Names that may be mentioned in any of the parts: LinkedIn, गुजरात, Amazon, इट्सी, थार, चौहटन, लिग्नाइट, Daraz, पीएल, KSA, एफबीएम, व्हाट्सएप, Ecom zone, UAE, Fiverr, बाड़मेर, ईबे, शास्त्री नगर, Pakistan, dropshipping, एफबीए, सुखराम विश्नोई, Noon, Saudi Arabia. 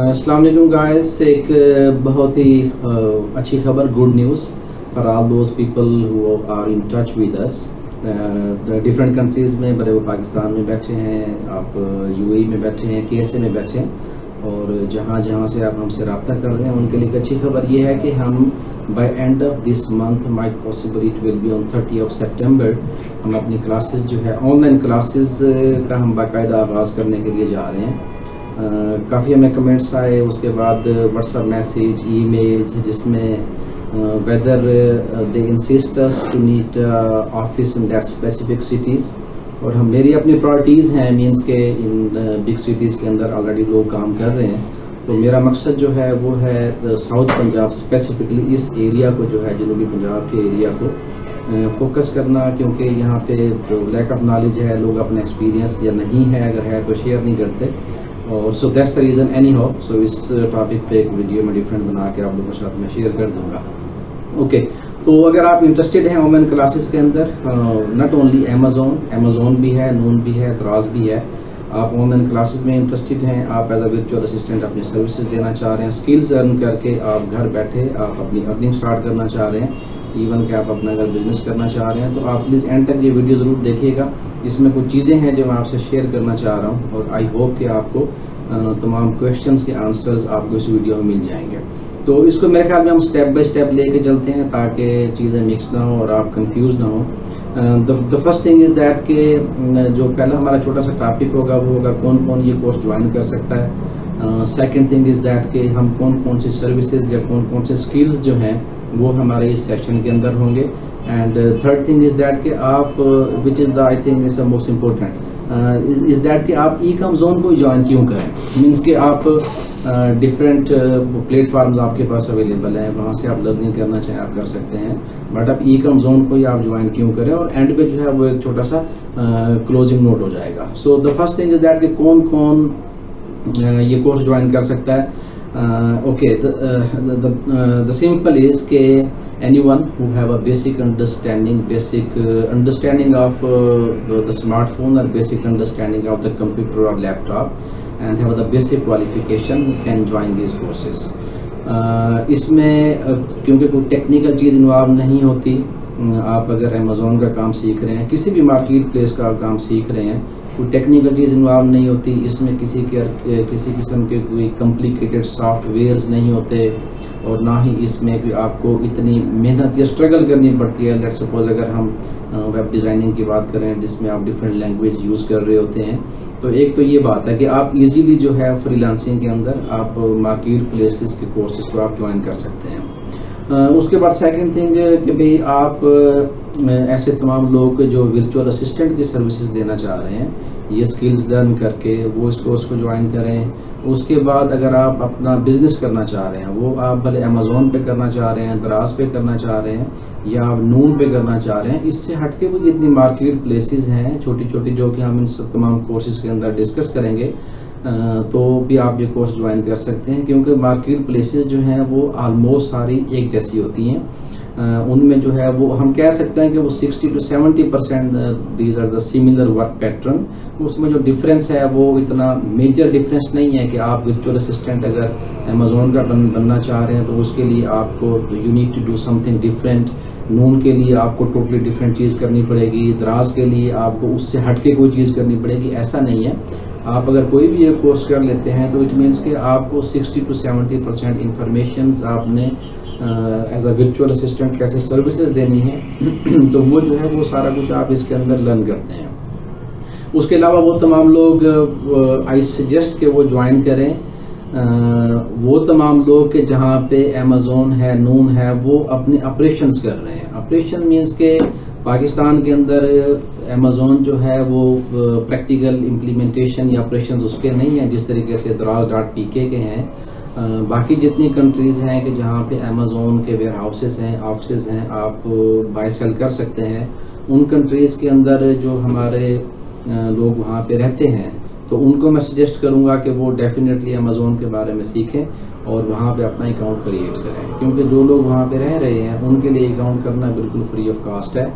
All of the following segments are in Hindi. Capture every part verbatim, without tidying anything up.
अस्सलाम वालेकुम गाइस, एक बहुत ही अच्छी खबर, good news for all those people who are in touch with us. Different countries में, भले वो पाकिस्तान में बैठे हैं, आप यूएई में बैठे हैं, केएसए में बैठे हैं, और जहाँ जहाँ से आप हमसे रब्ता कर रहे हैं उनके लिए एक अच्छी खबर ये है कि हम by end of this month might possible it will be on thirty of September हम अपनी क्लासेज जो है ऑनलाइन क्लासेज का हम बाकायदा आगाज़ करने के लिए जा रहे हैं। Uh, काफ़ी हमें कमेंट्स आए, उसके बाद व्हाट्सएप मैसेज, ईमेल्स, जिसमें whether they insist us to need office in that specific cities, और हम मेरी अपनी प्रायोरिटीज़ हैं, मींस के इन बिग सिटीज़ के अंदर ऑलरेडी लोग काम कर रहे हैं, तो मेरा मकसद जो है वो है साउथ पंजाब, स्पेसिफिकली इस एरिया को जो है जनूबी पंजाब के एरिया को फोकस करना, क्योंकि यहाँ पे लैक ऑफ नॉलेज है, लोग अपना एक्सपीरियंस या नहीं है, अगर है तो शेयर नहीं करते, और so that's the reason. Anyhow, so इस टॉपिक पे एक वीडियो में डिफरेंट बना के आप लोगों के साथ में शेयर कर दूंगा। ओके okay, तो अगर आप इंटरेस्टेड हैं ऑनलाइन क्लासेस के अंदर, नॉट ओनली अमेजोन अमेजोन भी है, नून भी है, दराज भी है, आप ऑनलाइन क्लासेस में इंटरेस्टेड हैं, आप एज अ वर्चुअल असिस्टेंट अपनी सर्विसेज देना चाह रहे हैं, स्किल्स अर्न करके आप घर बैठे आप अपनी अर्निंग स्टार्ट करना चाह रहे हैं, इवन कि आप अपना अगर बिजनेस करना चाह रहे हैं, तो आप प्लीज़ एंड तक ये वीडियो ज़रूर देखिएगा। इसमें कुछ चीज़ें हैं जो मैं आपसे शेयर करना चाह रहा हूँ, और आई होप कि आपको तमाम क्वेश्चंस के आंसर्स आपको इस वीडियो में मिल जाएंगे। तो इसको मेरे ख्याल में हम स्टेप बाय स्टेप लेके चलते हैं ताकि चीज़ें मिक्स ना हो और आप कंफ्यूज ना हो। The first thing is that के जो पहला हमारा छोटा सा टॉपिक होगा वो होगा कौन कौन ये कोर्स ज्वाइन कर सकता है। सेकेंड थिंग इज़ दैट के हम कौन कौन सी सर्विसेज या कौन कौन से स्किल्स जो हैं वो हमारे इस सेक्शन के अंदर होंगे। And third thing is that कि आप, which is the I think is the most important, is that कि आप ई कॉम जोन को ज्वाइन क्यों करें। मीन्स कि आप डिफरेंट प्लेटफॉर्म्स आपके पास अवेलेबल हैं, वहाँ से आप लर्निंग करना चाहें आप कर सकते हैं, बट आप ई कॉम जोन को ही आप ज्वाइन क्यों करें। और एंड पे जो है वो एक छोटा सा क्लोजिंग uh, नोट हो जाएगा। So the first thing is that कि कौन कौन uh, ये कोर्स ज्वाइन कर सकता है। ओके, द सिंपल इज़ के anyone who have a basic understanding basic understanding of the smartphone और basic understanding of the computer और laptop and have the basic qualification can join this courses. इसमें uh, क्योंकि कोई टेक्निकल चीज़ इन्वॉल्व नहीं होती, uh, आप अगर अमेजोन का काम सीख रहे हैं, किसी भी मार्केट प्लेस का काम सीख रहे हैं, कोई टेक्निकल चीज़ इन्वॉल्व नहीं होती, इसमें किसी के किसी किस्म के कोई कॉम्प्लिकेटेड सॉफ्टवेयर्स नहीं होते, और ना ही इसमें भी आपको इतनी मेहनत या स्ट्रगल करनी पड़ती है। लेट्स सपोज अगर हम वेब डिज़ाइनिंग की बात करें जिसमें आप डिफरेंट लैंग्वेज यूज़ कर रहे होते हैं, तो एक तो ये बात है कि आप इजीली जो है फ्रीलांसिंग के अंदर आप मार्केट प्लेसेस के कोर्सेज को आप ज्वाइन कर सकते हैं। uh, उसके बाद सेकेंड थिंग कि भाई आप uh, ऐसे तमाम लोग जो वर्चुअल असिस्टेंट की सर्विसेज देना चाह रहे हैं, ये स्किल्स लर्न करके वो इस कोर्स को ज्वाइन करें। उसके बाद अगर आप अपना बिजनेस करना चाह रहे हैं, वो आप भले अमेजोन पे करना चाह रहे हैं, दराज पे करना चाह रहे हैं, या आप नून पे करना चाह रहे हैं, इससे हटके वो जितनी मार्केट प्लेसेस हैं छोटी छोटी जो कि हम इन सब तमाम कोर्सेज के अंदर डिस्कस करेंगे, तो भी आप ये कोर्स ज्वाइन कर सकते हैं, क्योंकि मार्केट प्लेसेस जो हैं वो आलमोस्ट सारी एक जैसी होती हैं। Uh, उनमें जो है वो हम कह सकते हैं कि वो sixty to seventy percent these are the similar work pattern. उसमें जो डिफरेंस है वो इतना मेजर डिफरेंस नहीं है कि आप वर्चुअल असिस्टेंट अगर अमेजोन का बन, बनना चाह रहे हैं तो उसके लिए आपको you need to do something different, noon के लिए आपको टोटली डिफरेंट चीज़ करनी पड़ेगी, दराज के लिए आपको उससे हटके कोई चीज़ करनी पड़ेगी, ऐसा नहीं है। आप अगर कोई भी ये कोर्स कर लेते हैं तो इट मीन्स कि आपको sixty to seventy percent information आपने एज अ वर्चुअल असिस्टेंट कैसे सर्विसेज देनी है तो वो जो है वो सारा कुछ आप इसके अंदर लर्न करते हैं। उसके अलावा वो तमाम लोग आई सजेस्ट कि वो ज्वाइन करें, uh, वो तमाम लोग के जहाँ पे अमेजोन है, नून है, वो अपने ऑपरेशंस कर रहे हैं। ऑपरेशन मींस के पाकिस्तान के अंदर अमेजोन जो है वो प्रैक्टिकल इम्प्लीमेंटेशन या ऑपरेशंस उसके नहीं हैं जिस तरीके से दराज डॉट पी के हैं। आ, बाकी जितनी कंट्रीज़ हैं कि जहाँ पे अमेजोन के वेयर हाउसेस हैं, ऑफिस हैं, आप बाय सेल कर सकते हैं, उन कंट्रीज़ के अंदर जो हमारे लोग वहाँ पे रहते हैं तो उनको मैं सजेस्ट करूँगा कि वो डेफिनेटली अमेजोन के बारे में सीखें और वहाँ पे अपना अकाउंट क्रिएट करें, क्योंकि जो लोग वहाँ पे रह रहे हैं उनके लिए अकाउंट करना बिल्कुल फ्री ऑफ कास्ट है।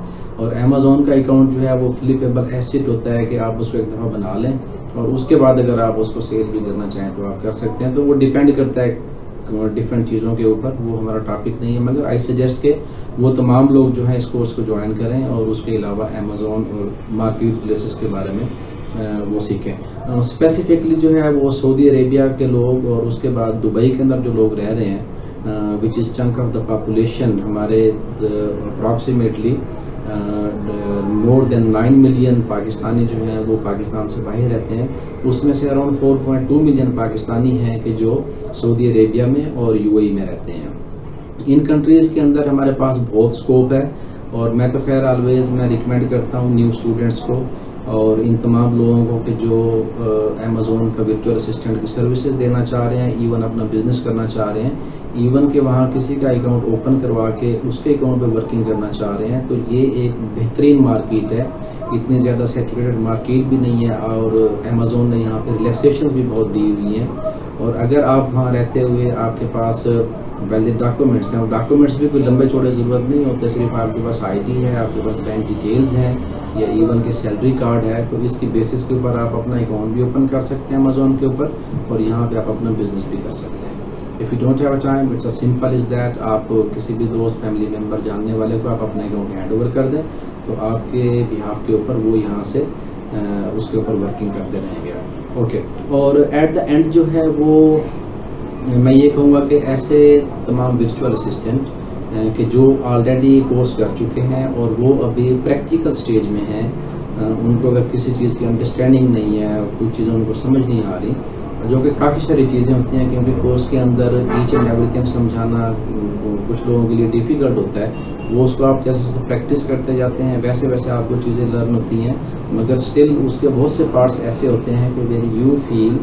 और अमेजोन का अकाउंट जो है वो फ्लिपेबल एसेट होता है कि आप उसको एक दफ़ा बना लें और उसके बाद अगर आप उसको सेल भी करना चाहें तो आप कर सकते हैं। तो वो डिपेंड करता है डिफरेंट चीज़ों के ऊपर, वो हमारा टॉपिक नहीं है, मगर आई सजेस्ट के वो तमाम लोग जो हैं इस कोर्स को ज्वाइन करें और उसके अलावा अमेज़ॉन और मार्केट प्लेसेस के बारे में वो सीखें। स्पेसिफिकली जो है वो सऊदी अरेबिया के लोग और उसके बाद दुबई के अंदर जो लोग रह रहे हैं, which is chunk of the population, हमारे approximately more than nine million Pakistani जो हैं वो पाकिस्तान से बाहर रहते हैं। उसमें से around four point two million Pakistani हैं कि जो सऊदी अरेबिया में और यूएई में रहते हैं। इन कंट्रीज़ के अंदर हमारे पास बहुत स्कोप है और मैं तो खैर ऑलवेज़ मैं रिकमेंड करता हूँ न्यू स्टूडेंट्स को और इन तमाम लोगों को कि जो अमेज़ॉन का वर्चुअल असिस्टेंट की सर्विसेज देना चाह रहे हैं, इवन अपना बिजनेस करना चाह रहे हैं, इवन के वहाँ किसी का अकाउंट ओपन करवा के उसके अकाउंट पे वर्किंग करना चाह रहे हैं। तो ये एक बेहतरीन मार्केट है, इतनी ज़्यादा सैचुरेटेड मार्केट भी नहीं है और अमेज़ॉन ने यहाँ पे रिलैक्सेशन भी बहुत दी हुई हैं। और अगर आप वहाँ रहते हुए आपके पास वैलिड डॉक्यूमेंट्स हैं, और डॉक्यूमेंट्स भी कोई लंबे चौड़े ज़रूरत नहीं होते, सिर्फ आपके पास आईडी है, आपके पास बैंक डिटेल्स हैं या इवन के सैलरी कार्ड है, तो इसकी बेसिस के ऊपर आप अपना अकाउंट भी ओपन कर सकते हैं अमेज़ॉन के ऊपर और यहाँ पे आप अपना बिजनेस भी कर सकते हैं। If you don't have a time it's a simple is that, आप किसी भी दोस्त फैमिली मेम्बर जानने वाले को आप अपना अकाउंट हैंड ओवर कर दें तो आपके बिहाफ के ऊपर वो यहाँ से उसके ऊपर वर्किंग करते रहेंगे। ओके, और एट द एंड जो है वो मैं ये कहूँगा कि ऐसे तमाम वर्चुअल असिस्टेंट कि जो ऑलरेडी कोर्स कर चुके हैं और वो अभी प्रैक्टिकल स्टेज में हैं, उनको अगर किसी चीज़ की अंडरस्टैंडिंग नहीं है, कुछ चीज़ें उनको समझ नहीं आ रही, जो कि काफ़ी सारी चीज़ें होती हैं क्योंकि कोर्स के अंदर ईच एंड एवरीथिंग समझाना कुछ लोगों के लिए डिफ़िकल्ट होता है, वो उसको आप जैसे जैसे प्रैक्टिस करते जाते हैं वैसे वैसे आपको चीज़ें लर्न होती हैं, मगर स्टिल उसके बहुत से पार्ट्स ऐसे होते हैं कि where you feel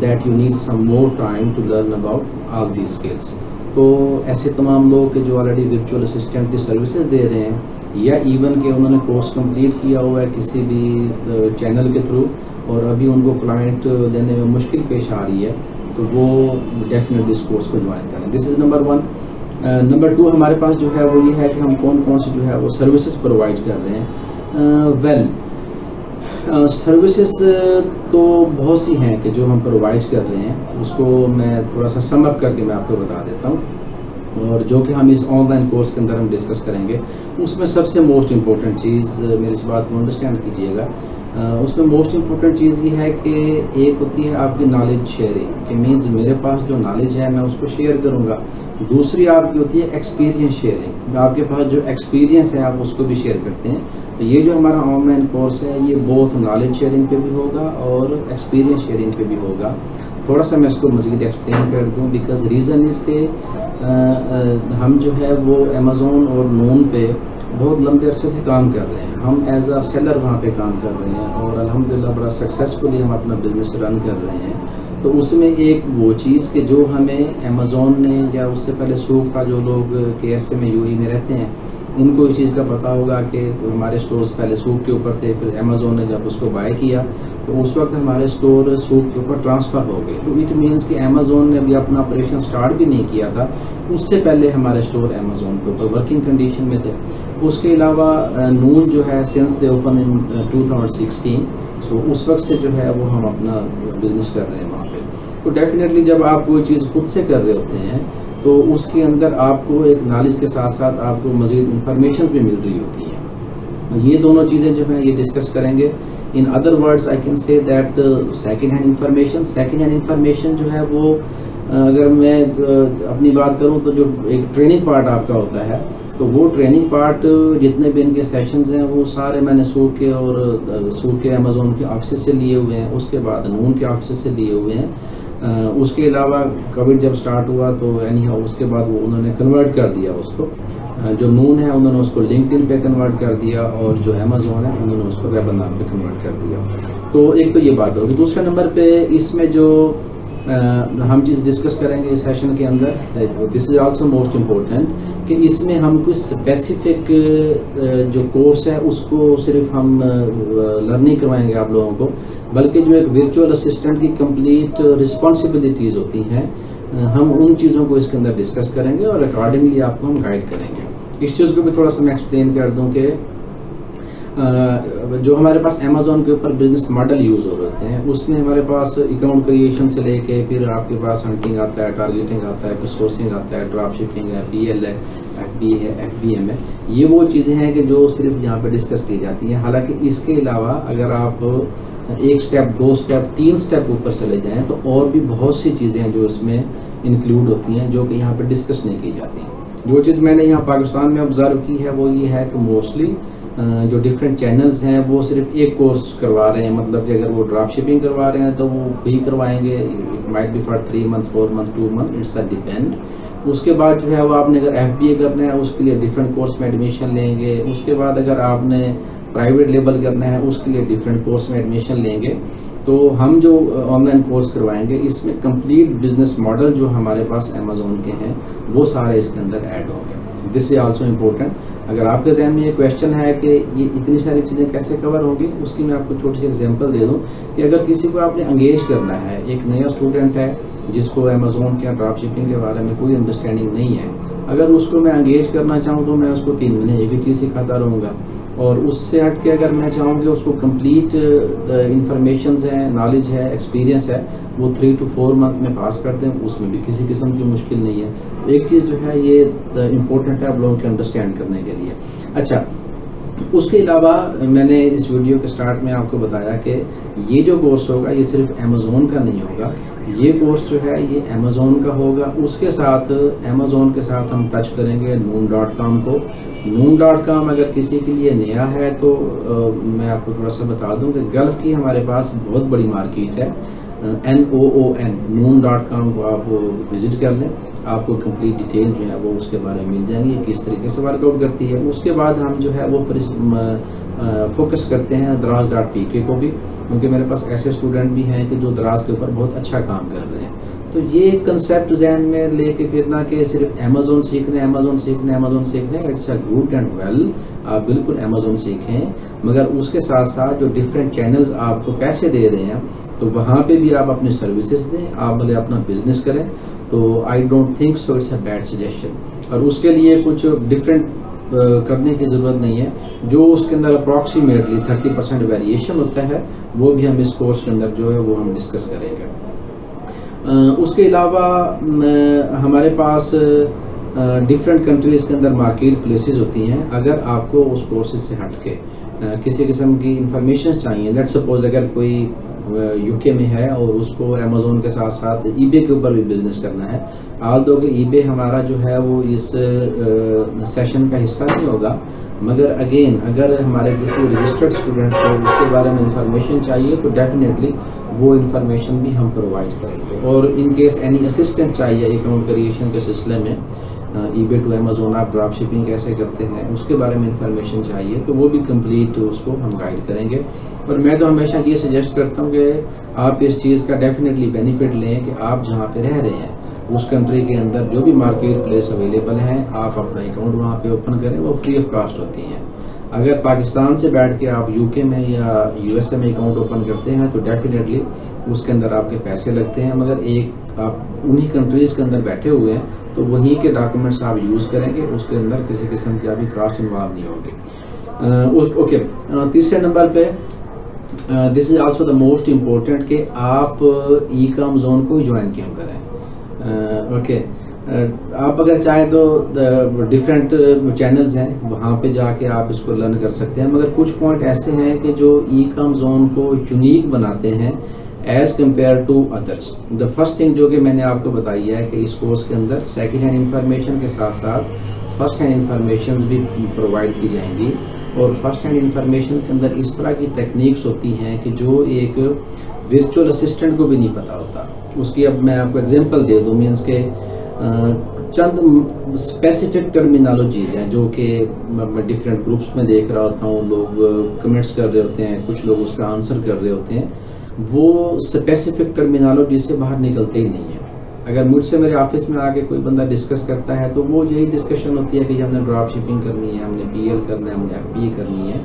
that you need some more time to learn about all the skills. तो ऐसे तमाम लोग के जो ऑलरेडी वर्चुअल असिस्टेंट की सर्विसेज दे रहे हैं या इवन के उन्होंने कोर्स कंप्लीट किया हुआ है किसी भी चैनल के थ्रू और अभी उनको क्लाइंट लेने में मुश्किल पेश आ रही है, तो वो डेफिनेटली इस कोर्स को ज्वाइन करें। This is number one. Number uh, two हमारे पास जो है वो ये है कि हम कौन कौन से जो है वो सर्विसेज प्रोवाइड कर रहे हैं। वेल, सर्विसेज तो बहुत सी हैं कि जो हम प्रोवाइड कर रहे हैं, उसको मैं थोड़ा सा सम अप करके मैं आपको बता देता हूँ और जो कि हम इस ऑनलाइन कोर्स के अंदर हम डिस्कस करेंगे। उसमें सबसे मोस्ट इम्पोर्टेंट चीज़, मेरी इस बात को अंडरस्टैंड कीजिएगा, Uh, उसमें मोस्ट इम्पोर्टेंट चीज़ ये है कि एक होती है आपकी नॉलेज शेयरिंग, कि मीन्स मेरे पास जो नॉलेज है मैं उसको शेयर करूँगा। दूसरी आपकी होती है एक्सपीरियंस शेयरिंग, आपके पास जो एक्सपीरियंस है आप उसको भी शेयर करते हैं। तो ये जो हमारा ऑनलाइन कोर्स है ये बहुत नॉलेज शेयरिंग पे भी होगा और एक्सपीरियंस शेयरिंग पे भी होगा। थोड़ा सा मैं इसको मज़ीद एक्सप्लेन कर दूँ बिकॉज रीज़न इज़ के हम जो है वो अमेज़ॉन और नून पे बहुत लंबे अरसे से काम कर रहे हैं, हम एज अ सेलर वहाँ पे काम कर रहे हैं और अल्हम्दुलिल्लाह बड़ा सक्सेसफुली हम अपना बिजनेस रन कर रहे हैं। तो उसमें एक वो चीज़ कि जो हमें अमेज़ॉन ने या उससे पहले सूख का जो लोग केएसए में यूएई में रहते हैं उनको इस चीज़ का पता होगा कि हमारे स्टोर्स पहले सूख के ऊपर थे, फिर अमेज़ॉन ने जब उसको बाय किया तो उस वक्त हमारे स्टोर सूख के ऊपर ट्रांसफ़र हो गए। तो इट मीन्स कि अमेज़ॉन ने अभी अपना ऑपरेशन स्टार्ट भी नहीं किया था, उससे पहले हमारे स्टोर अमेज़ॉन के ऊपर वर्किंग कंडीशन में थे। उसके अलावा नून जो है since they open in two thousand sixteen, so उस वक्त से जो है वो हम अपना बिजनेस कर रहे हैं वहाँ पे। तो डेफिनेटली जब आप कोई चीज़ खुद से कर रहे होते हैं तो उसके अंदर आपको एक नॉलेज के साथ साथ आपको मज़ीद इंफॉर्मेशन भी मिल रही होती हैं। ये दोनों चीज़ें जो हैं ये डिस्कस करेंगे। In other words I can say that second hand information, second hand information जो है वो अगर मैं अपनी बात करूँ तो जो एक ट्रेनिंग पार्ट आपका होता है तो वो ट्रेनिंग पार्ट जितने भी इनके सेशंस हैं वो सारे मैंने सूख के और सूख के अमेज़ॉन के ऑफिस से लिए हुए हैं, उसके बाद नून के ऑफिस से लिए हुए हैं। उसके अलावा कोविड जब स्टार्ट हुआ तो एनी हाउ उसके बाद वो उन्होंने कन्वर्ट कर दिया उसको, जो नून है उन्होंने उसको लिंक्डइन पे कन्वर्ट कर दिया और जो अमेज़ॉन है उन्होंने उसको वेबिनार पे कन्वर्ट कर दिया। तो एक तो ये बात होगी। दूसरे नंबर पर इसमें जो Uh, हम चीज़ डिस्कस करेंगे इस सेशन के अंदर, this is also most important, कि इसमें हम कुछ स्पेसिफिक जो कोर्स है उसको सिर्फ हम लर्न नहीं करवाएंगे आप लोगों को, बल्कि जो एक वर्चुअल असिस्टेंट की कंप्लीट रिस्पॉन्सिबिलिटीज़ होती हैं हम उन चीज़ों को इसके अंदर डिस्कस करेंगे और अकॉर्डिंगली आपको हम गाइड करेंगे। इस चीज़ को भी थोड़ा सा मैं एक्सप्लेन कर दूँ कि जो हमारे पास अमेज़ॉन के ऊपर बिजनेस मॉडल यूज़ हो रहे हैं, उसमें हमारे पास अकाउंट क्रिएशन से लेके फिर आपके पास हंटिंग आता है, टारगेटिंग आता है, फिर सोर्सिंग आता है, ड्रॉप शिपिंग है, पीएल है, एफबी है, एफबीएम है। ये वो चीज़ें हैं कि जो सिर्फ यहाँ पे डिस्कस की जाती हैं। हालांकि इसके अलावा अगर आप एक स्टेप, दो स्टेप, तीन स्टेप ऊपर चले जाएँ तो और भी बहुत सी चीज़ें हैं जो इसमें इंक्लूड होती हैं, जो कि यहाँ पर डिस्कस नहीं की जाती। जो चीज़ मैंने यहाँ पाकिस्तान में ऑब्जर्व की है वो ये है कि मोस्टली जो डिफरेंट चैनल्स हैं वो सिर्फ एक कोर्स करवा रहे हैं। मतलब कि अगर वो ड्रॉप शिपिंग करवा रहे हैं तो वो भी करवाएंगे, it might be for three month, four month, two month, it's a depend. उसके बाद जो है वो आपने अगर एफबीए करना है उसके लिए डिफरेंट कोर्स में एडमिशन लेंगे। उसके बाद अगर आपने प्राइवेट लेबल करना है उसके लिए डिफरेंट कोर्स में एडमिशन लेंगे। तो हम जो ऑनलाइन कोर्स करवाएंगे इसमें कंप्लीट बिजनेस मॉडल जो हमारे पास अमेज़ॉन के हैं वो सारे इसके अंदर ऐड होंगे। This is also important. अगर आपके जहन में ये क्वेश्चन है कि ये इतनी सारी चीज़ें कैसे कवर होंगी, उसकी मैं आपको छोटी सी एग्जांपल दे दूं कि अगर किसी को आपने एंगेज करना है, एक नया स्टूडेंट है जिसको अमेज़ॉन के ड्रॉप शिपिंग के बारे में कोई अंडरस्टैंडिंग नहीं है, अगर उसको मैं एंगेज करना चाहूँ तो मैं उसको तीन महीने एक ही चीज़ सिखाता रहूँगा। और उससे हट के अगर मैं चाहूँ कि उसको कंप्लीट इंफॉर्मेशंस है, नॉलेज है, एक्सपीरियंस है, वो थ्री टू फोर मंथ में पास करते हैं, उसमें भी किसी किस्म की मुश्किल नहीं है। एक चीज़ जो है ये इम्पोर्टेंट है आप लोगों के अंडरस्टैंड करने के लिए। अच्छा, उसके अलावा मैंने इस वीडियो के स्टार्ट में आपको बताया कि ये जो कोर्स होगा ये सिर्फ अमेज़ॉन का नहीं होगा, ये कोर्स जो है ये अमेज़ॉन का होगा। उसके साथ अमेज़ॉन के साथ हम टच करेंगे नून डॉट कॉम को। नून डॉट कॉम अगर किसी के लिए नया है तो आ, मैं आपको थोड़ा सा बता दूं कि गल्फ़ की हमारे पास बहुत बड़ी मार्केट है, N O O N Noon dot com को आप विज़िट कर लें, आपको कंप्लीट डिटेल जो है वो उसके बारे में मिल जाएंगी, किस तरीके से वर्कआउट करती है। उसके बाद हम जो है वो फोकस करते हैं दराज डॉट पी के को भी, क्योंकि मेरे पास ऐसे स्टूडेंट भी हैं कि जो दराज के ऊपर बहुत अच्छा काम कर रहे हैं। तो ये कंसेप्ट जहन में लेके फिरना कि सिर्फ अमेज़ॉन सीखना है, अमेज़ॉन सीखना है, अमेज़ॉन सीखना है, it's a good and well, आप बिल्कुल अमेज़ॉन सीखें, मगर उसके साथ साथ जो डिफरेंट चैनल्स आपको पैसे दे रहे हैं तो वहाँ पे भी आप अपनी सर्विसेज दें, आप भले अपना बिजनेस करें। तो I don't think so it's a bad suggestion. और उसके लिए कुछ डिफरेंट करने की ज़रूरत नहीं है, जो उसके अंदर अप्रॉक्सीमेटली थर्टी परसेंट वेरिएशन होता है वो भी हम इस कोर्स के अंदर जो है वो हम डिस्कस करेंगे। उसके अलावा हमारे पास डिफरेंट कंट्रीज़ के अंदर मार्केट प्लेसेस होती हैं। अगर आपको उस कोर्सेज से हट के किसी किस्म की इंफॉर्मेशन चाहिए, लेट्स सपोज अगर कोई यूके में है और उसको अमेज़ॉन के साथ साथ ईबे के ऊपर भी बिजनेस करना है, आप दो कि ईबे हमारा जो है वो इस सेशन का हिस्सा नहीं होगा, मगर अगेन अगर हमारे किसी रजिस्टर्ड स्टूडेंट को उसके बारे में इंफॉर्मेशन चाहिए तो डेफिनेटली वो इंफॉर्मेशन भी हम प्रोवाइड करेंगे। और इन केस एनी असिस्टेंस चाहिए अकाउंट क्रिएशन के सिलसिले में, ईबे टू अमेज़ॉन आप ड्रॉप शिपिंग कैसे करते हैं उसके बारे में इंफॉर्मेशन चाहिए तो वो भी कंप्लीट उसको हम गाइड करेंगे। और मैं तो हमेशा ये सजेस्ट करता हूँ कि आप इस चीज़ का डेफिनेटली बेनिफिट लें कि आप जहाँ पे रह रहे हैं उस कंट्री के अंदर जो भी मार्केट प्लेस अवेलेबल हैं आप अपना अकाउंट वहाँ पे ओपन करें, वो फ्री ऑफ कास्ट होती हैं। अगर पाकिस्तान से बैठ के आप यूके में या यूएसए में अकाउंट ओपन करते हैं तो डेफिनेटली उसके अंदर आपके पैसे लगते हैं, मगर एक आप उन्हीं कंट्रीज़ के अंदर बैठे हुए हैं तो वहीं के डॉक्यूमेंट्स आप यूज़ करेंगे, उसके अंदर किसी किस्म की अभी कास्ट इन्वॉल्व नहीं होगी। ओके, तीसरे नंबर पर this is also the most important कि आप ई कॉम जोन को ज्वाइन क्यों करें। Okay uh, okay. आप अगर चाहें तो डिफरेंट चैनल्स हैं वहाँ पे जाके आप इसको लर्न कर सकते हैं, मगर कुछ पॉइंट ऐसे हैं कि जो ई कॉम जोन को यूनिक बनाते हैं as compare to others. The first thing जो कि मैंने आपको बताई है कि इस कोर्स के अंदर सेकेंड हैंड इंफॉर्मेशन के साथ साथ फर्स्ट हैंड इंफॉर्मेशन भी प्रोवाइड की जाएंगी। और फर्स्ट हैंड इंफॉर्मेशन के अंदर इस तरह की टेक्निक्स होती हैं कि जो एक वर्चुअल असिस्टेंट को भी नहीं पता होता। उसकी अब मैं आपको एग्जाम्पल दे दूँ, मीन्स के चंद स्पेसिफिक टर्मिनोलॉजीज हैं जो कि मैं डिफरेंट ग्रुप्स में देख रहा होता हूँ, लोग कमेंट्स कर रहे होते हैं, कुछ लोग उसका आंसर कर रहे होते हैं, वो स्पेसिफिक टर्मिनोलॉजी से बाहर निकलते ही नहीं है। अगर मुझसे मेरे ऑफिस में आके कोई बंदा डिस्कस करता है तो वो यही डिस्कशन होती है कि हमने ड्रॉप शिपिंग करनी है, हमने पीएल करना है, हमने एफबीए करनी है,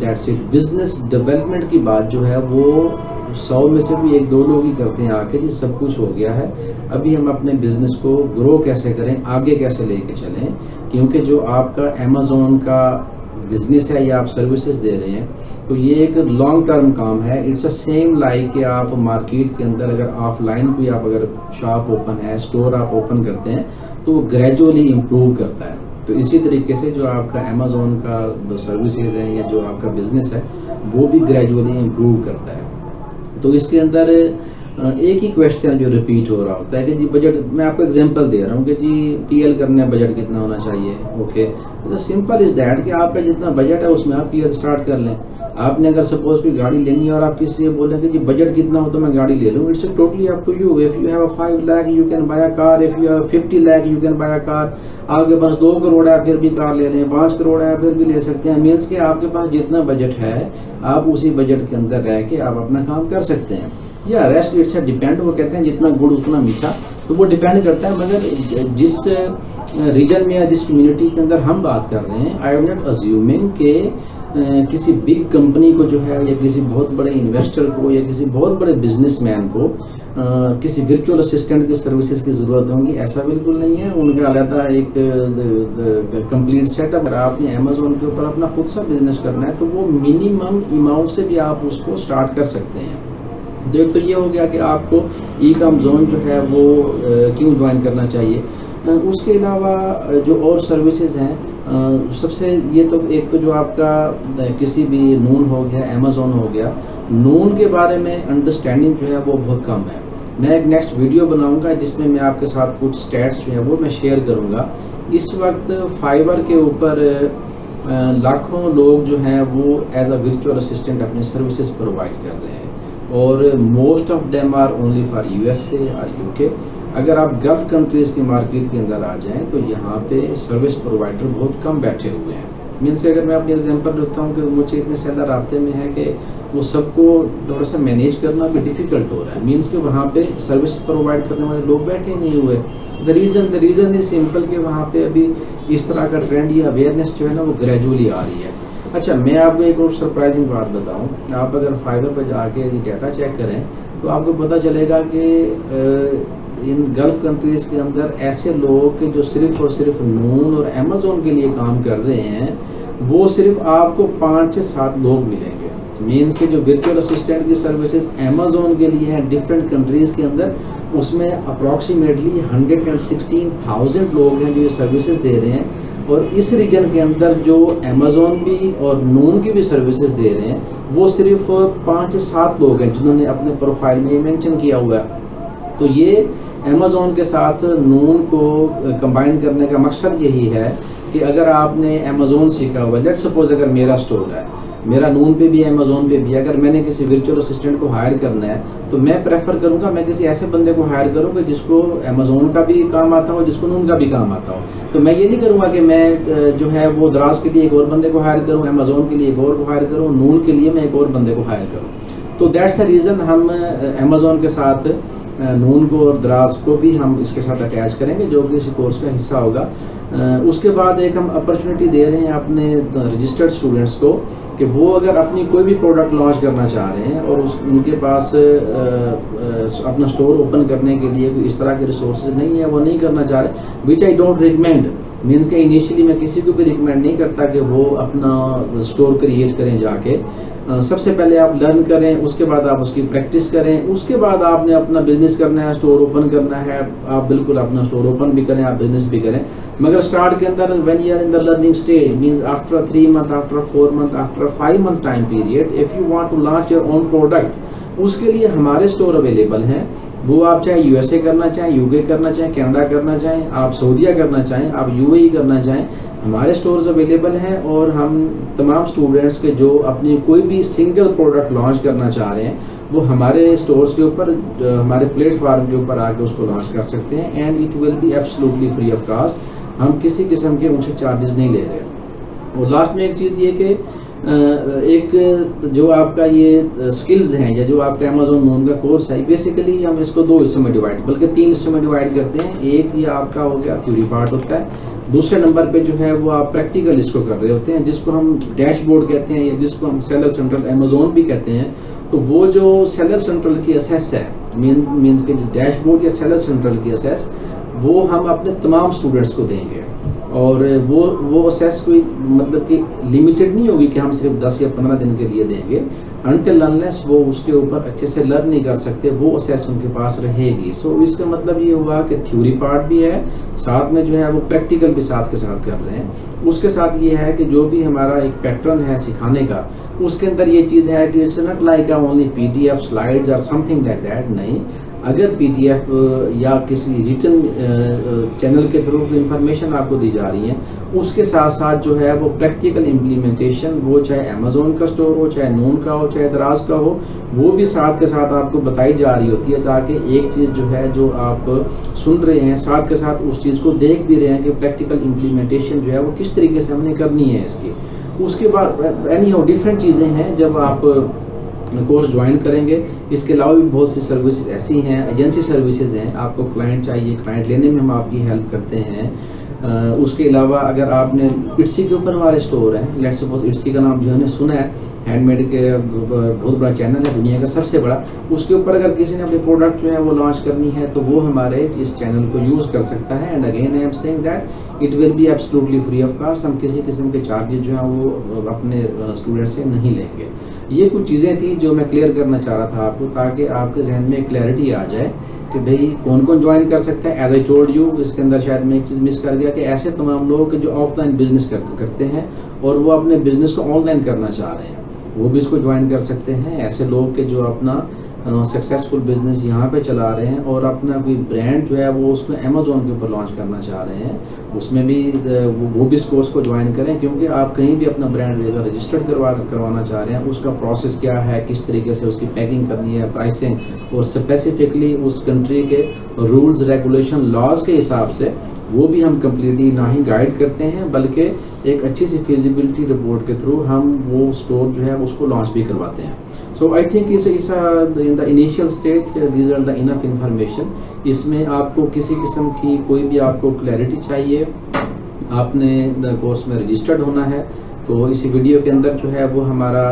दैट्स इट। बिजनेस डेवलपमेंट की बात जो है वो सौ में से भी एक दो लोग ही करते हैं आके, ये सब कुछ हो गया है, अभी हम अपने बिजनेस को ग्रो कैसे करें, आगे कैसे लेके चलें, क्योंकि जो आपका अमेज़ॉन का बिजनेस है या आप सर्विसेज दे रहे हैं तो ये एक लॉन्ग टर्म काम है। इट्स अ सेम लाइक कि आप मार्केट के अंदर अगर ऑफलाइन कोई आप अगर शॉप ओपन है, स्टोर आप ओपन करते हैं तो वो ग्रेजुअली इम्प्रूव करता है। तो इसी तरीके से जो आपका अमेजोन का जो सर्विसेज है या जो आपका बिजनेस है वो भी ग्रेजुअली इम्प्रूव करता है। तो इसके अंदर एक ही क्वेश्चन जो रिपीट हो रहा होता है कि जी बजट, मैं आपको एग्जांपल दे रहा हूँ कि जी पीएल करने बजट कितना होना चाहिए। ओके, तो सिंपल इज दैट कि आपका जितना बजट है उसमें आप पीएल स्टार्ट कर लें। आपने अगर सपोज कोई गाड़ी लेनी है और आप किसी से बोलें कि जी बजट कितना हो तो मैं गाड़ी ले लूँ, it's totally up to you. If you have a five lakh you can buy a car, if you have fifty lakh you can buy a car. आपके पास दो करोड़ है फिर भी कार ले लें, पाँच करोड़ है फिर भी ले सकते हैं। मीन्स कि आपके पास जितना बजट है आप उसी बजट के अंदर रह के आप अपना काम कर सकते हैं। या रेस्ट इट्स डिपेंड, वो कहते हैं जितना गुड़ उतना मीठा, तो वो डिपेंड करता है। मगर जिस रीजन में या जिस कम्युनिटी के अंदर हम बात कर रहे हैं, आई एम नॉट अज्यूमिंग के किसी बिग कंपनी को जो है या किसी बहुत बड़े इन्वेस्टर को या किसी बहुत बड़े बिजनेसमैन को आ, किसी वर्चुअल असिस्टेंट की सर्विसेज की ज़रूरत होगी, ऐसा बिल्कुल नहीं है। उनका अलहदा एक कंप्लीट सेटअप। अगर आपने अमेजोन के ऊपर अपना खुद सा बिजनेस करना है तो वो मिनिमम अमाउंट से भी आप उसको स्टार्ट कर सकते हैं। तो एक तो ये हो गया कि आपको ई कॉम जोन जो है वो क्यों ज्वाइन करना चाहिए। उसके अलावा जो और सर्विसेज हैं, सबसे ये तो एक तो जो आपका किसी भी नून हो गया, अमेजोन हो गया, नून के बारे में अंडरस्टैंडिंग जो है वो बहुत कम है। मैं एक नेक्स्ट वीडियो बनाऊंगा जिसमें मैं आपके साथ कुछ स्टैट्स जो है वो मैं शेयर करूंगा। इस वक्त फाइवर के ऊपर लाखों लोग जो हैं वो एज अ वर्चुअल असिस्टेंट अपनी सर्विसेज प्रोवाइड कर रहे हैं और most of them are only for USA और यूके। अगर आप गल्फ कंट्रीज की मार्केट के अंदर आ जाएं तो यहाँ पे सर्विस प्रोवाइडर बहुत कम बैठे हुए हैं। मीन्स अगर मैं अपनी एग्जांपल देता हूँ कि मुझे इतने ज़्यादा रास्ते में है कि वो सबको थोड़ा सा मैनेज करना भी डिफ़िकल्ट हो रहा है। मीन्स कि वहाँ पे सर्विस प्रोवाइड करने वाले लोग बैठे नहीं हुए। The reason the reason is simple कि वहाँ पे अभी इस तरह का ट्रेंड या अवेयरनेस जो है ना वो ग्रेजुअली आ रही है। अच्छा, मैं आपको एक और सरप्राइजिंग बात बताऊं, आप अगर फाइवर पर जाके डाटा चेक करें तो आपको पता चलेगा कि इन गल्फ कंट्रीज़ के अंदर ऐसे लोग के जो सिर्फ और सिर्फ नून और अमेजोन के लिए काम कर रहे हैं वो सिर्फ आपको पाँच से सात लोग मिलेंगे। मीन्स के जो वर्चुअल असिस्टेंट की सर्विसेज अमेजोन के लिए हैं डिफरेंट कंट्रीज़ के अंदर, उसमें approximately hundred and sixteen thousand लोग हैं जो ये सर्विसेज दे रहे हैं। और इस रीजन के अंदर जो अमेजोन भी और नून की भी सर्विसेज दे रहे हैं वो सिर्फ पाँच सात लोग हैं जिन्होंने अपने प्रोफाइल में मेंशन किया हुआ है। तो ये अमेजोन के साथ नून को कंबाइन करने का मकसद यही है कि अगर आपने अमेजोन सीखा हुआ, लेट्स सपोज अगर मेरा स्टोर है, मेरा नून पे भी है अमेजोन पे भी है, अगर मैंने किसी वर्चुअल असिस्टेंट को हायर करना है तो मैं प्रेफर करूंगा मैं किसी ऐसे बंदे को हायर करूंगा जिसको अमेजोन का भी काम आता हो, जिसको नून का भी काम आता हो। तो मैं ये नहीं करूंगा कि मैं जो है वो दराज के लिए एक और बंदे को हायर करूं, अमेजोन के लिए एक और को हायर करूं, नून के लिए मैं एक और बंदे को हायर करूँ। तो दैट्स द रीज़न हम अमेजोन के साथ नून को और दराज को भी हम इसके साथ अटैच करेंगे जो कि इस कोर्स का हिस्सा होगा। उसके बाद एक हम अपॉर्चुनिटी दे रहे हैं अपने रजिस्टर्ड स्टूडेंट्स को कि वो अगर अपनी कोई भी प्रोडक्ट लॉन्च करना चाह रहे हैं और उस उनके पास अपना स्टोर ओपन करने के लिए कोई इस तरह के रिसोर्सेज नहीं है, वो नहीं करना चाह रहे, which I don't recommend. Means के इनिशियली मैं किसी को भी रिकमेंड नहीं करता कि वो अपना स्टोर क्रिएट करें जाके। सबसे पहले आप लर्न करें, उसके बाद आप उसकी प्रैक्टिस करें, उसके बाद आपने अपना बिजनेस करना है, स्टोर ओपन करना है, आप बिल्कुल अपना स्टोर ओपन भी करें, आप बिजनेस भी करें। मगर स्टार्ट के अंदर when you are in the learning stage, means after three month, after four month, after five month time period, if you want to launch your own product, उसके लिए हमारे स्टोर अवेलेबल हैं। वो आप चाहे यूएसए करना चाहें, यूके करना चाहें, कनाडा करना चाहें, आप सऊदीया करना चाहें, आप यूएई करना चाहें, हमारे स्टोर्स अवेलेबल हैं। और हम तमाम स्टूडेंट्स के जो अपनी कोई भी सिंगल प्रोडक्ट लॉन्च करना चाह रहे हैं वो हमारे स्टोर्स के ऊपर, हमारे प्लेटफार्म के ऊपर आके उसको लॉन्च कर सकते हैं and it will be absolutely free of cost. हम किसी किस्म के उनसे चार्जेस नहीं ले रहे। और लास्ट में एक चीज़ ये कि एक जो आपका ये स्किल्स हैं या जो आपका अमेजोन नून का कोर्स है, बेसिकली हम इसको दो हिस्सों में डिवाइड, बल्कि तीन हिस्सों में डिवाइड करते हैं। एक ये आपका हो गया थ्योरी पार्ट होता है, दूसरे नंबर पे जो है वो आप प्रैक्टिकल इसको कर रहे होते हैं जिसको हम डैशबोर्ड कहते हैं या जिसको हम सेलर सेंट्रल अमेजोन भी कहते हैं। तो वो जो सेलर सेंट्रल की असेस है, मीन मीन्स के डैशबोर्ड या सेलर सेंट्रल की असेस, वो हम अपने तमाम स्टूडेंट्स को देंगे। और वो वो असेस कोई मतलब कि लिमिटेड नहीं होगी कि हम सिर्फ दस या पंद्रह दिन के लिए देंगे, अनटिल अनलेस वो उसके ऊपर अच्छे से लर्न नहीं कर सकते, वो असेस उनके पास रहेगी। सो so, इसका मतलब ये हुआ कि थ्योरी पार्ट भी है, साथ में जो है वो प्रैक्टिकल भी साथ के साथ कर रहे हैं। उसके साथ ये है कि जो भी हमारा एक पैटर्न है सिखाने का, उसके अंदर ये चीज़ है कि it's not like only P D F slides और समथिंग लाइक दैट, नहीं। अगर पीडीएफ या किसी रिटन चैनल के थ्रू इंफॉर्मेशन आपको दी जा रही है, उसके साथ साथ जो है वो प्रैक्टिकल इम्प्लीमेंटेशन, वो चाहे अमेज़ॉन का स्टोर हो, चाहे नून का हो, चाहे दराज का हो, वो भी साथ के साथ आपको बताई जा रही होती है, ताकि एक चीज़ जो है जो आप सुन रहे हैं साथ के साथ उस चीज़ को देख भी रहे हैं कि प्रैक्टिकल इम्प्लीमेंटेशन जो है वो किस तरीके से हमने करनी है इसकी। उसके बाद एनी और डिफरेंट चीज़ें हैं जब आप कोर्स ज्वाइन करेंगे। इसके अलावा भी बहुत सी सर्विसेज ऐसी हैं, एजेंसी सर्विसेज हैं, आपको क्लाइंट चाहिए, क्लाइंट लेने में हम आपकी हेल्प करते हैं। आ, उसके अलावा अगर आपने इट्सी के ऊपर हमारे स्टोर हैं, लेट्स सपोज इट्सी का नाम जो हमने सुना है, हैंडमेड के बहुत बड़ा चैनल है, दुनिया का सबसे बड़ा, उसके ऊपर अगर किसी ने अपने प्रोडक्ट जो है वो लॉन्च करनी है तो वो हमारे इस चैनल को यूज़ कर सकता है। And again I am saying that it will be absolutely free of cost, हम किसी किस्म के चार्जेज जो है वो अपने स्टूडेंट से नहीं लेंगे। ये कुछ चीज़ें थी जो मैं क्लियर करना चाह रहा था आपको, ताकि आपके जहन में क्लैरिटी आ जाए कि भाई कौन कौन ज्वाइन कर सकता है। एज आई टोल्ड यू, इसके अंदर शायद मैं एक चीज़ मिस कर गया कि ऐसे तमाम लोग जो ऑफलाइन बिजनेस करते हैं और वो अपने बिजनेस को ऑनलाइन करना चाह रहे हैं, वो भी इसको ज्वाइन कर सकते हैं। ऐसे लोग के जो अपना सक्सेसफुल बिजनेस यहाँ पे चला रहे हैं और अपना कोई ब्रांड जो है वो उसमें अमेज़ॉन के ऊपर लॉन्च करना चाह रहे हैं, उसमें भी वो, वो भी इस कोर्स को ज्वाइन करें, क्योंकि आप कहीं भी अपना ब्रांड लेकर रजिस्टर्ड करवा करवाना चाह रहे हैं, उसका प्रोसेस क्या है, किस तरीके से उसकी पैकिंग करनी है, प्राइसिंग, और स्पेसिफिकली उस कंट्री के रूल्स रेगुलेशन लॉज के हिसाब से वो भी हम कम्प्लीटली ना ही गाइड करते हैं, बल्कि एक अच्छी सी फिजिबिलिटी रिपोर्ट के थ्रू हम वो स्टोर जो है उसको लॉन्च भी करवाते हैं। सो I think is in the initial stage these are the enough information. इसमें आपको किसी किस्म की कोई भी आपको क्लैरिटी चाहिए, आपने द कोर्स में रजिस्टर्ड होना है, तो इसी वीडियो के अंदर जो है वो हमारा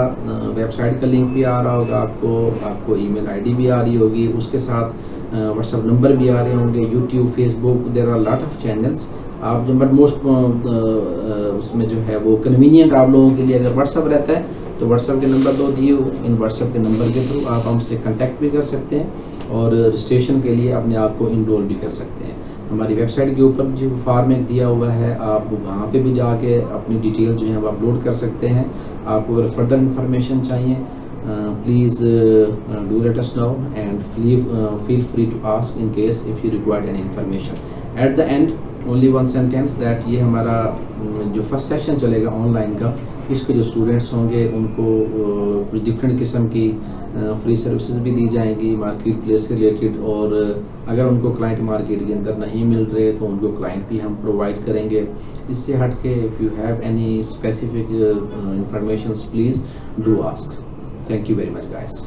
वेबसाइट का लिंक भी आ रहा होगा आपको, आपको ईमेल आईडी भी आ रही होगी, उसके साथ व्हाट्सएप नंबर भी आ रहे होंगे, YouTube, Facebook, there are lot of channels आप जो, बट मोस्ट उसमें जो है वो कन्वीनियंट आप लोगों के लिए अगर व्हाट्सअप रहता है तो व्हाट्सअप के नंबर दो दिए, इन व्हाट्सअप के नंबर के थ्रू आप हमसे कॉन्टैक्ट भी कर सकते हैं और रजिस्ट्रेशन के लिए अपने आप को इनरोल भी कर सकते हैं। हमारी वेबसाइट के ऊपर जो फॉर्म एक दिया हुआ है, आप वहाँ पे भी जाके अपनी डिटेल्स जो है वो अपलोड कर सकते हैं। आपको अगर फर्दर इंफॉर्मेशन चाहिए, please do let us know and feel free to ask in case if you require any information. At the end only one sentence that ये हमारा जो फर्स्ट सेशन चलेगा ऑनलाइन का, इसके जो स्टूडेंट्स होंगे उनको कुछ डिफरेंट किस्म की फ्री सर्विसेज भी दी जाएंगी मार्केट प्लेस से रिलेटेड, और अगर उनको क्लाइंट मार्केट के अंदर नहीं मिल रहे तो उनको क्लाइंट भी हम प्रोवाइड करेंगे। इससे हट के if you have any specific information please do ask. Thank you very much guys.